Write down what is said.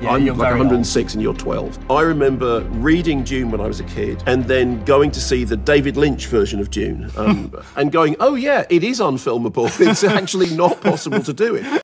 Yeah, I'm like 106 and you're 12. I remember reading Dune when I was a kid and then going to see the David Lynch version of Dune and going, oh yeah, it is unfilmable. It's actually not possible to do it.